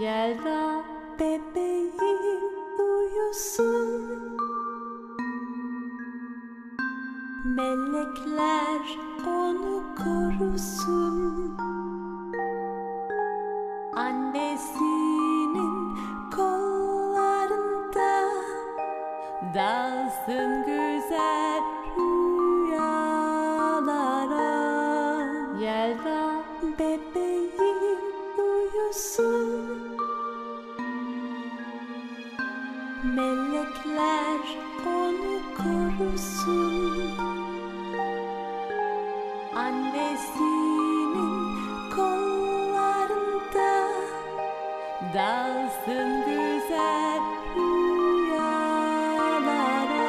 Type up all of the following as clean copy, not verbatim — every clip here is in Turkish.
Yelda, bebeğim uyusun, melekler onu korusun. Annesinin kollarında dalsın güzel rüyalara. Yelda, bebeğim uyusun, melekler onu korusun. Annesinin kollarında dalsın güzel rüyalara.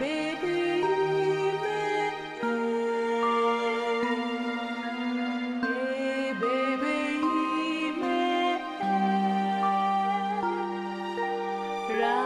Bebeğime